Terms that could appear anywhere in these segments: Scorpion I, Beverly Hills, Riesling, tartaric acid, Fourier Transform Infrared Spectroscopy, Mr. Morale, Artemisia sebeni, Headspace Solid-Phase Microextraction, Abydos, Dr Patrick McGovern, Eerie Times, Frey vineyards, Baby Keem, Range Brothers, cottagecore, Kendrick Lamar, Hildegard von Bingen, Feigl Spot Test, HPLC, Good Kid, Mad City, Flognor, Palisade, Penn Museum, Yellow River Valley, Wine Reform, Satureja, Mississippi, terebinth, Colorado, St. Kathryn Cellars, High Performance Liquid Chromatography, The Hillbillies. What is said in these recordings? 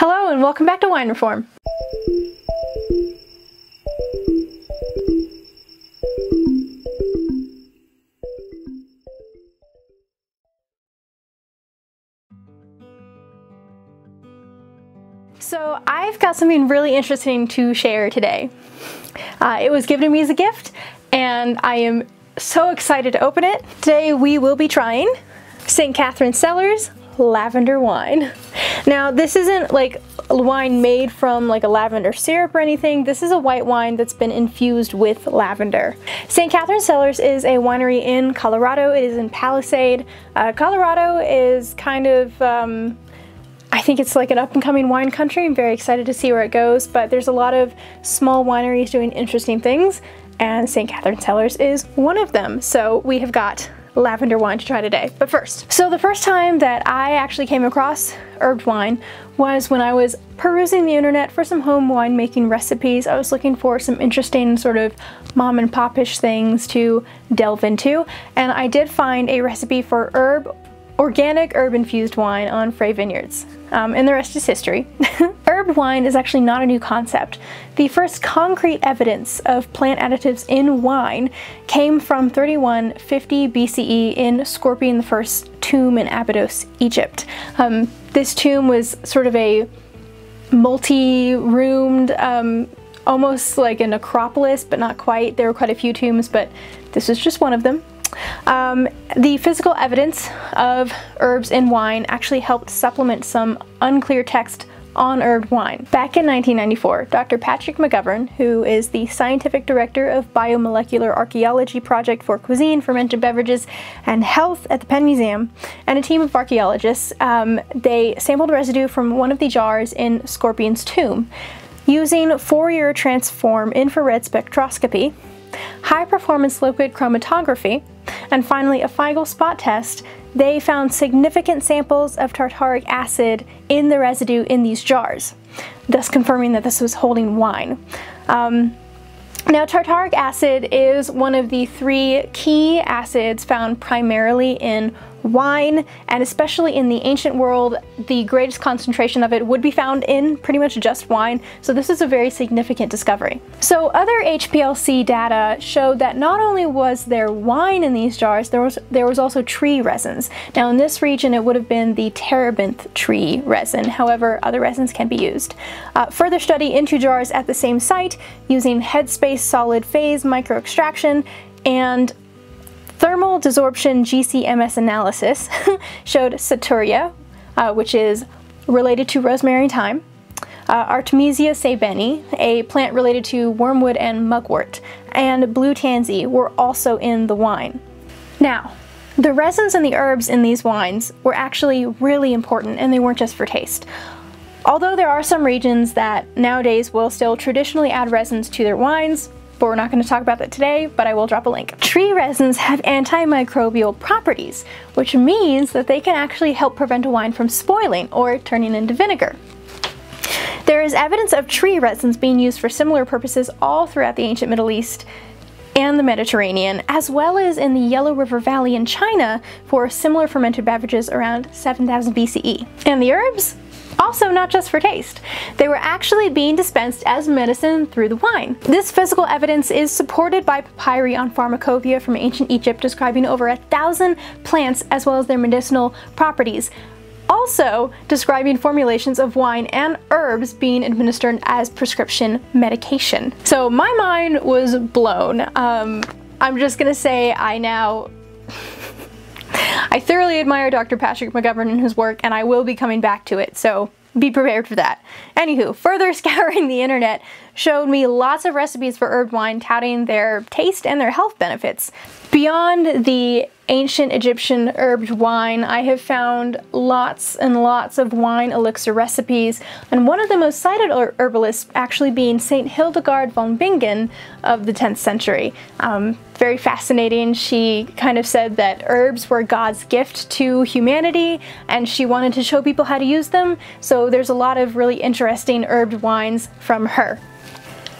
Hello and welcome back to Wine Reform. So I've got something really interesting to share today. It was given to me as a gift and I am so excited to open it. Today we will be trying St. Kathryn Cellars lavender wine. Now this isn't like wine made from like a lavender syrup or anything. This is a white wine that's been infused with lavender. St. Kathryn Cellars is a winery in Colorado. It is in Palisade. Colorado is kind of, I think it's like an up-and-coming wine country. I'm very excited to see where it goes, but there's a lot of small wineries doing interesting things, and St. Kathryn Cellars is one of them. So we have got lavender wine to try today. But first, so the first time that I actually came across herbed wine was when I was perusing the internet for some home winemaking recipes. I was looking for some interesting sort of mom and pop-ish things to delve into, and I did find a recipe for organic herb infused wine on Frey Vineyards. And the rest is history. Herb wine is actually not a new concept. The first concrete evidence of plant additives in wine came from 3150 BCE in Scorpion I's tomb in Abydos, Egypt. This tomb was sort of a multi-roomed, almost like an necropolis, but not quite. There were quite a few tombs, but this was just one of them. The physical evidence of herbs in wine actually helped supplement some unclear text on herb wine. Back in 1994, Dr. Patrick McGovern, who is the scientific director of Biomolecular Archaeology Project for Cuisine, Fermented Beverages and Health at the Penn Museum, and a team of archaeologists, they sampled residue from one of the jars in Scorpion's tomb. Using Fourier Transform Infrared Spectroscopy, high-performance liquid chromatography, and finally a Feigl Spot Test, they found significant samples of tartaric acid in the residue in these jars, thus confirming that this was holding wine. Now tartaric acid is one of the three key acids found primarily in wine, and especially in the ancient world, the greatest concentration of it would be found in pretty much just wine, so this is a very significant discovery. So other HPLC data showed that not only was there wine in these jars, there was also tree resins. Now in this region it would have been the terebinth tree resin, however other resins can be used. Further study into jars at the same site using Headspace Solid-Phase Microextraction and Thermal Desorption GC/MS Analysis showed Satureja, which is related to rosemary and thyme, Artemisia sebeni, a plant related to wormwood and mugwort, and blue tansy were also in the wine. Now, the resins and the herbs in these wines were actually really important, and they weren't just for taste. Although there are some regions that nowadays will still traditionally add resins to their wines, but we're not going to talk about that today, but I will drop a link. Tree resins have antimicrobial properties, which means that they can actually help prevent a wine from spoiling or turning into vinegar. There is evidence of tree resins being used for similar purposes all throughout the ancient Middle East and the Mediterranean, as well as in the Yellow River Valley in China for similar fermented beverages around 7000 BCE. And the herbs? Also not just for taste. They were actually being dispensed as medicine through the wine. This physical evidence is supported by papyri on pharmacopoeia from ancient Egypt describing over 1,000 plants as well as their medicinal properties, also describing formulations of wine and herbs being administered as prescription medication. So my mind was blown. I'm just gonna say I thoroughly admire Dr. Patrick McGovern and his work, and I will be coming back to it, so be prepared for that. Anywho, further scouring the internet showed me lots of recipes for herb wine touting their taste and their health benefits. Beyond the ancient Egyptian herbed wine, I have found lots and lots of wine elixir recipes, and one of the most cited herbalists actually being St. Hildegard von Bingen of the 10th century. Very fascinating. She kind of said that herbs were God's gift to humanity, and she wanted to show people how to use them, so there's a lot of really interesting herbed wines from her.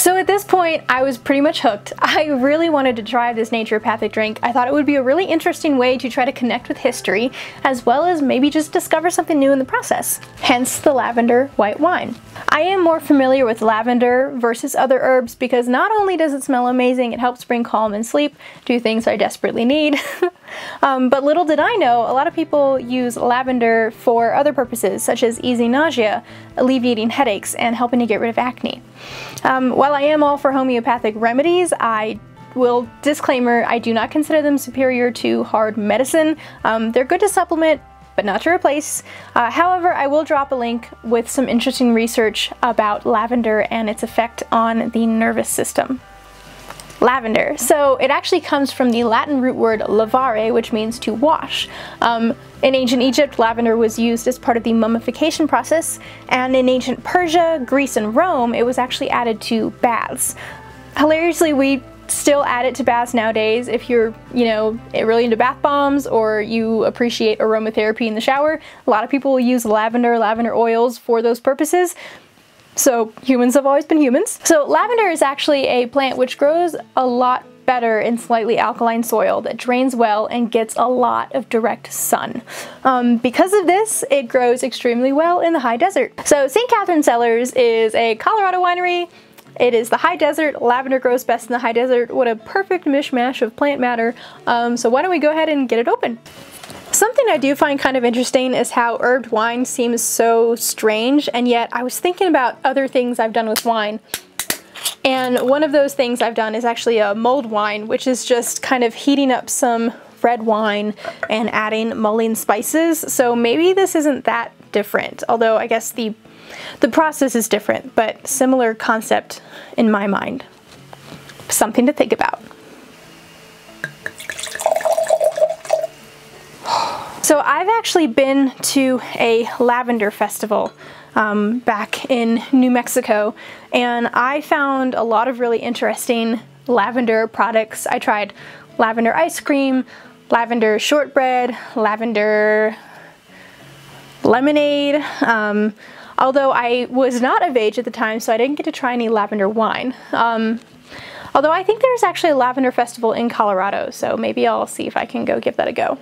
So at this point, I was pretty much hooked. I really wanted to try this naturopathic drink. I thought it would be a really interesting way to try to connect with history, as well as maybe just discover something new in the process. Hence the lavender white wine. I am more familiar with lavender versus other herbs because not only does it smell amazing, it helps bring calm and sleep, two things I desperately need. But little did I know, a lot of people use lavender for other purposes, such as easing nausea, alleviating headaches, and helping to get rid of acne. While I am all for homeopathic remedies, I will disclaimer, I do not consider them superior to hard medicine. They're good to supplement, but not to replace. However, I will drop a link with some interesting research about lavender and its effect on the nervous system. Lavender. So it actually comes from the Latin root word lavare, which means to wash. In ancient Egypt, lavender was used as part of the mummification process, and in ancient Persia, Greece, and Rome, it was actually added to baths. Hilariously, we still add it to baths nowadays. If you're, really into bath bombs or you appreciate aromatherapy in the shower, a lot of people will use lavender oils for those purposes. So humans have always been humans. So lavender is actually a plant which grows a lot better in slightly alkaline soil that drains well and gets a lot of direct sun. Because of this, it grows extremely well in the high desert. So St. Kathryn Cellars is a Colorado winery. It is the high desert. Lavender grows best in the high desert. What a perfect mishmash of plant matter. So why don't we go ahead and get it open? Something I do find kind of interesting is how herbed wine seems so strange, and yet I was thinking about other things I've done with wine. And one of those things I've done is actually a mulled wine, which is just kind of heating up some red wine and adding mulling spices. So maybe this isn't that different, although I guess the process is different, but similar concept in my mind. Something to think about. So I've actually been to a lavender festival back in New Mexico, and I found a lot of really interesting lavender products. I tried lavender ice cream, lavender shortbread, lavender lemonade, although I was not of age at the time, so I didn't get to try any lavender wine. Although I think there's actually a lavender festival in Colorado, so maybe I'll see if I can go give that a go.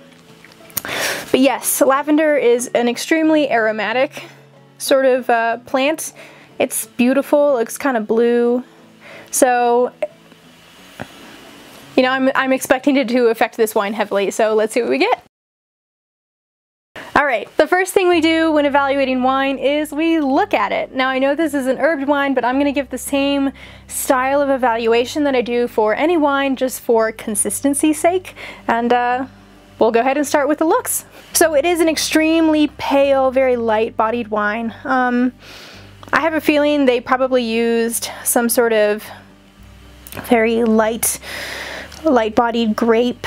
But yes, lavender is an extremely aromatic sort of plant. It's beautiful, looks kind of blue. So, I'm expecting it to affect this wine heavily, so let's see what we get. All right, the first thing we do when evaluating wine is we look at it. Now I know this is an herbed wine, but I'm gonna give the same style of evaluation that I do for any wine just for consistency's sake, and we'll go ahead and start with the looks. So it is an extremely pale, very light-bodied wine. I have a feeling they probably used some sort of very light-bodied grape.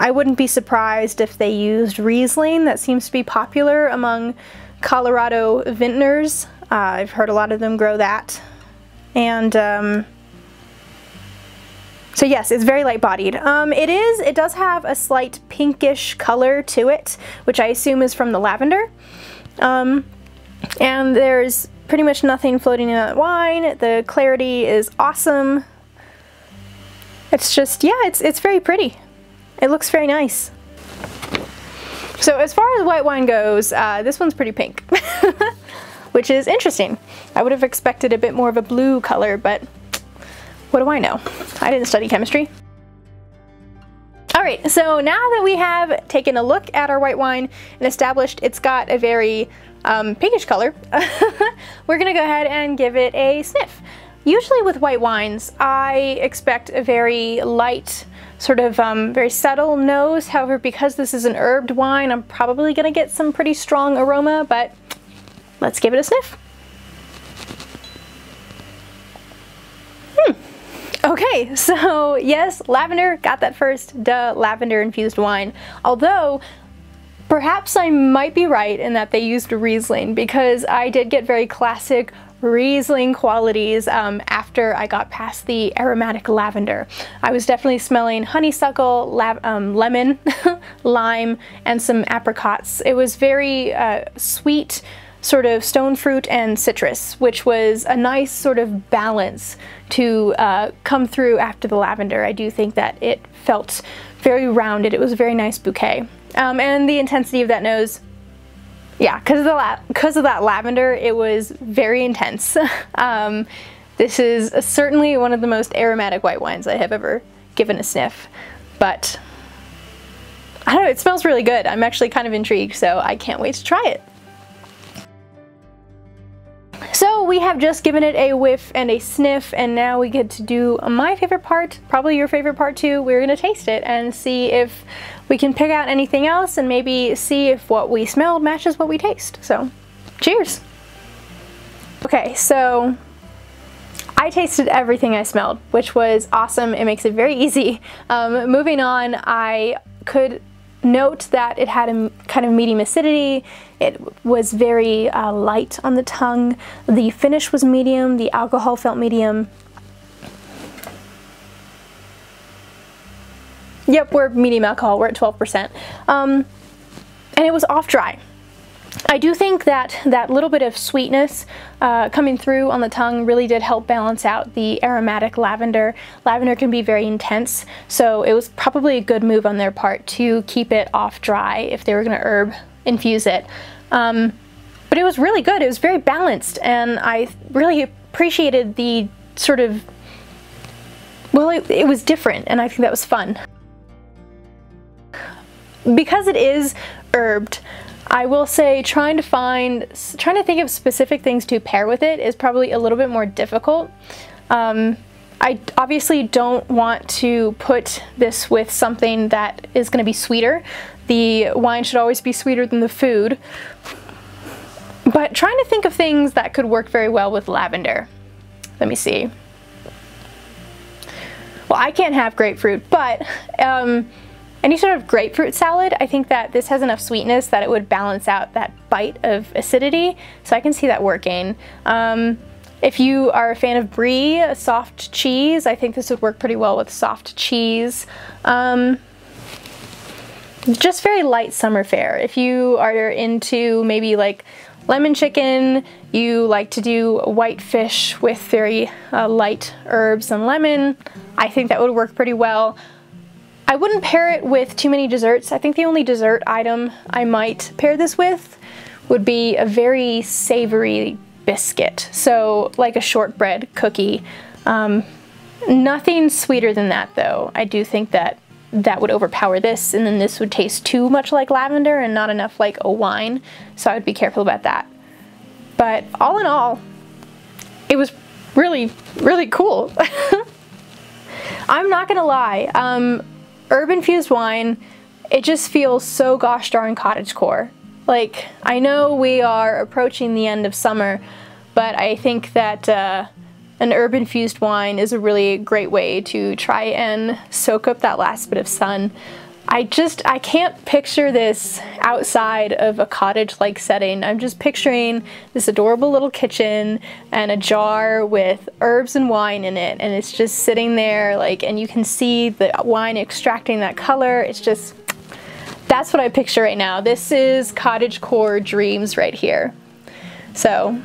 I wouldn't be surprised if they used Riesling. That seems to be popular among Colorado vintners. I've heard a lot of them grow that. And so yes, it's very light-bodied. It does have a slight pinkish color to it, which I assume is from the lavender. And there's pretty much nothing floating in that wine. The clarity is awesome. It's just, yeah, it's very pretty. It looks very nice. So as far as white wine goes, this one's pretty pink, which is interesting. I would have expected a bit more of a blue color, but what do I know? I didn't study chemistry. All right, so now that we have taken a look at our white wine and established it's got a very pinkish color, we're gonna go ahead and give it a sniff. Usually with white wines, I expect a very light, sort of very subtle nose. However, because this is an herbed wine, I'm probably gonna get some pretty strong aroma, but let's give it a sniff. Okay, so yes, lavender, got that first, duh, lavender infused wine. Although, perhaps I might be right in that they used Riesling, because I did get very classic Riesling qualities after I got past the aromatic lavender. I was definitely smelling honeysuckle, lemon, lime, and some apricots. It was very sweet, sort of stone fruit and citrus, which was a nice sort of balance to come through after the lavender. I do think that it felt very rounded. It was a very nice bouquet. And the intensity of that nose, yeah, because of that lavender, it was very intense. This is certainly one of the most aromatic white wines I have ever given a sniff, but I don't know, it smells really good. I'm actually kind of intrigued, so I can't wait to try it. So we have just given it a whiff and a sniff, and now we get to do my favorite part, probably your favorite part too. We're gonna taste it and see if we can pick out anything else, and maybe see if what we smell matches what we taste. So, cheers. Okay, so I tasted everything I smelled, which was awesome. It makes it very easy. Moving on, I could note that it had a kind of medium acidity. It was very light on the tongue. The finish was medium. The alcohol felt medium. Yep, we're medium alcohol. We're at 12%. And it was off dry. I do think that that little bit of sweetness coming through on the tongue really did help balance out the aromatic lavender. Lavender can be very intense, so it was probably a good move on their part to keep it off dry if they were going to herb infuse it. But it was really good. It was very balanced, and I really appreciated the sort of, well, it was different, and I think that was fun. Because it is herbed, I will say trying to think of specific things to pair with it is probably a little bit more difficult. I obviously don't want to put this with something that is going to be sweeter. The wine should always be sweeter than the food. But trying to think of things that could work very well with lavender. Let me see. Well, I can't have grapefruit, but any sort of grapefruit salad, I think that this has enough sweetness that it would balance out that bite of acidity, so I can see that working. If you are a fan of brie, soft cheese, I think this would work pretty well with soft cheese. Just very light summer fare. If you are into maybe like lemon chicken, you like to do white fish with very light herbs and lemon, I think that would work pretty well. I wouldn't pair it with too many desserts. I think the only dessert item I might pair this with would be a very savory biscuit. So like a shortbread cookie. Nothing sweeter than that though. I do think that that would overpower this, and then this would taste too much like lavender and not enough like a wine. So I would be careful about that. But all in all, it was really, really cool. I'm not gonna lie. Herb infused wine, it just feels so gosh darn cottagecore. Like, I know we are approaching the end of summer, but I think that an herb infused wine is a really great way to try and soak up that last bit of sun. I can't picture this outside of a cottage-like setting. I'm just picturing this adorable little kitchen and a jar with herbs and wine in it, and it's just sitting there, like, and you can see the wine extracting that color. It's just, that's what I picture right now. This is cottagecore dreams right here. So,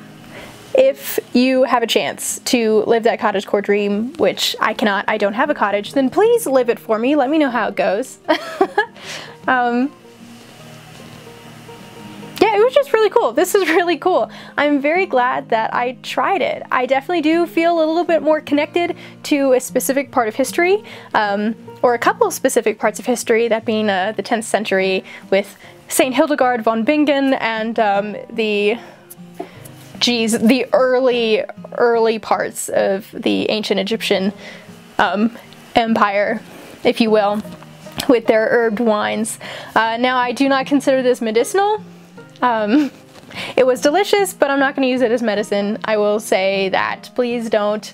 if you have a chance to live that cottagecore dream, which I cannot, I don't have a cottage, then please live it for me. Let me know how it goes. Yeah, it was just really cool. This is really cool. I'm very glad that I tried it. I definitely do feel a little bit more connected to a specific part of history, or a couple of specific parts of history, that being the 10th century with St. Hildegard von Bingen and the early parts of the ancient Egyptian empire, if you will, with their herbed wines. Now, I do not consider this medicinal. It was delicious, but I'm not going to use it as medicine. I will say that. Please don't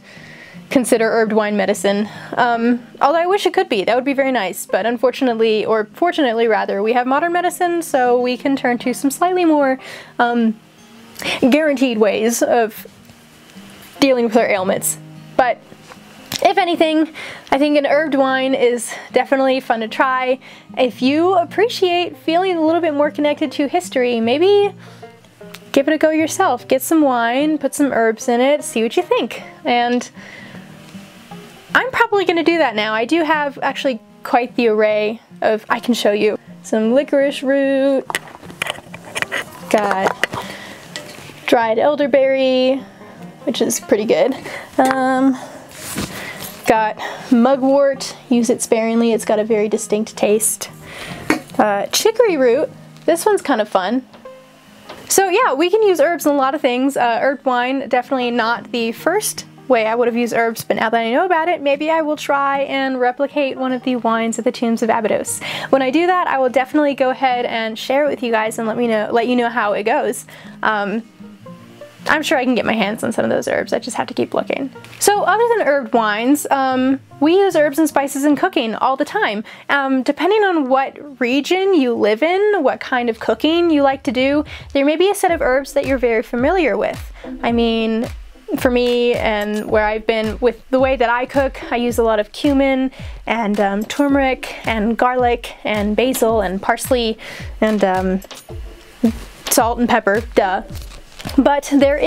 consider herbed wine medicine. Although I wish it could be. That would be very nice. But unfortunately, or fortunately rather, we have modern medicine, so we can turn to some slightly more guaranteed ways of dealing with our ailments. But if anything, I think an herbed wine is definitely fun to try. If you appreciate feeling a little bit more connected to history, maybe give it a go yourself. Get some wine, put some herbs in it, see what you think. And I'm probably gonna do that now. I do have actually quite the array of, I can show you, some licorice root, got dried elderberry, which is pretty good. Got mugwort, use it sparingly, it's got a very distinct taste. Chicory root, this one's kind of fun. So yeah, we can use herbs in a lot of things. Herb wine, definitely not the first way I would have used herbs, but now that I know about it, maybe I will try and replicate one of the wines at the tombs of Abydos. When I do that, I will definitely go ahead and share it with you guys and let you know how it goes. I'm sure I can get my hands on some of those herbs, I just have to keep looking. So other than herb wines, we use herbs and spices in cooking all the time. Depending on what region you live in, what kind of cooking you like to do, there may be a set of herbs that you're very familiar with. I mean, for me and where I've been with the way that I cook, I use a lot of cumin and turmeric and garlic and basil and parsley and salt and pepper, duh. But there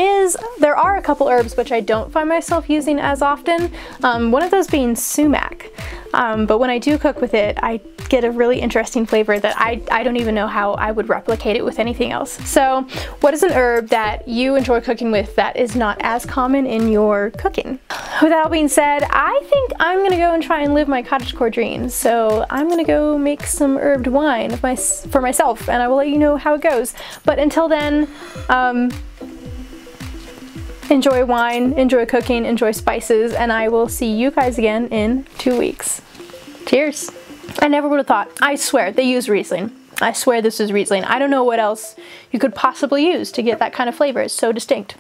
are a couple herbs which I don't find myself using as often, one of those being sumac. But when I do cook with it, I get a really interesting flavor that I don't even know how I would replicate it with anything else. So what is an herb that you enjoy cooking with that is not as common in your cooking? With that all being said, I think I'm going to go and try and live my cottagecore dreams. So I'm going to go make some herbed wine for myself, and I will let you know how it goes. But until then, enjoy wine, enjoy cooking, enjoy spices, and I will see you guys again in 2 weeks. Cheers. I never would have thought, I swear, they use Riesling. I swear this is Riesling. I don't know what else you could possibly use to get that kind of flavor. It's so distinct.